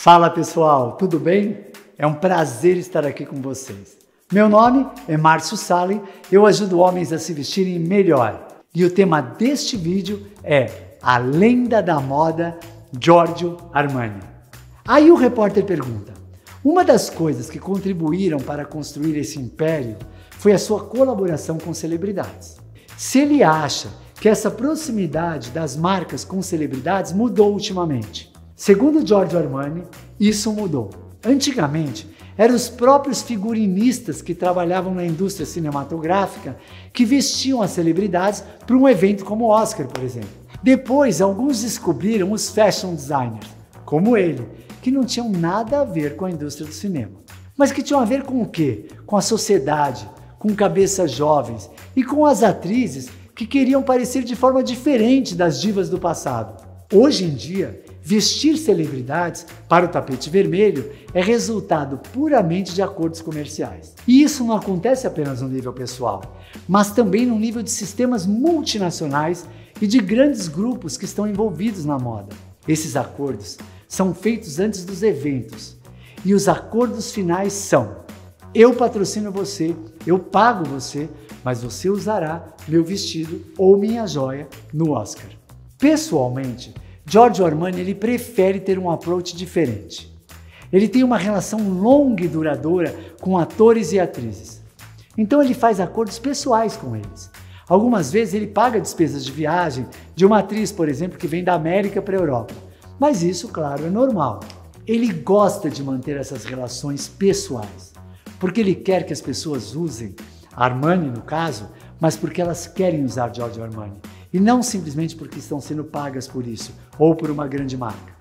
Fala pessoal, tudo bem? É um prazer estar aqui com vocês. Meu nome é Márcio Salem, eu ajudo homens a se vestirem melhor. E o tema deste vídeo é a lenda da moda Giorgio Armani. Aí o repórter pergunta, uma das coisas que contribuíram para construir esse império foi a sua colaboração com celebridades. Se ele acha que essa proximidade das marcas com celebridades mudou ultimamente. Segundo Giorgio Armani, isso mudou. Antigamente, eram os próprios figurinistas que trabalhavam na indústria cinematográfica que vestiam as celebridades para um evento como o Oscar, por exemplo. Depois, alguns descobriram os fashion designers, como ele, que não tinham nada a ver com a indústria do cinema. Mas que tinham a ver com o quê? Com a sociedade, com cabeças jovens e com as atrizes que queriam parecer de forma diferente das divas do passado. Hoje em dia, vestir celebridades para o tapete vermelho é resultado puramente de acordos comerciais. E isso não acontece apenas no nível pessoal, mas também no nível de sistemas multinacionais e de grandes grupos que estão envolvidos na moda. Esses acordos são feitos antes dos eventos e os acordos finais são: eu patrocino você, eu pago você, mas você usará meu vestido ou minha joia no Oscar. Pessoalmente, Giorgio Armani ele prefere ter um approach diferente. Ele tem uma relação longa e duradoura com atores e atrizes. Então ele faz acordos pessoais com eles. Algumas vezes ele paga despesas de viagem de uma atriz, por exemplo, que vem da América para a Europa. Mas isso, claro, é normal. Ele gosta de manter essas relações pessoais, porque ele quer que as pessoas usem Armani, no caso, mas porque elas querem usar Giorgio Armani. E não simplesmente porque estão sendo pagas por isso, ou por uma grande marca.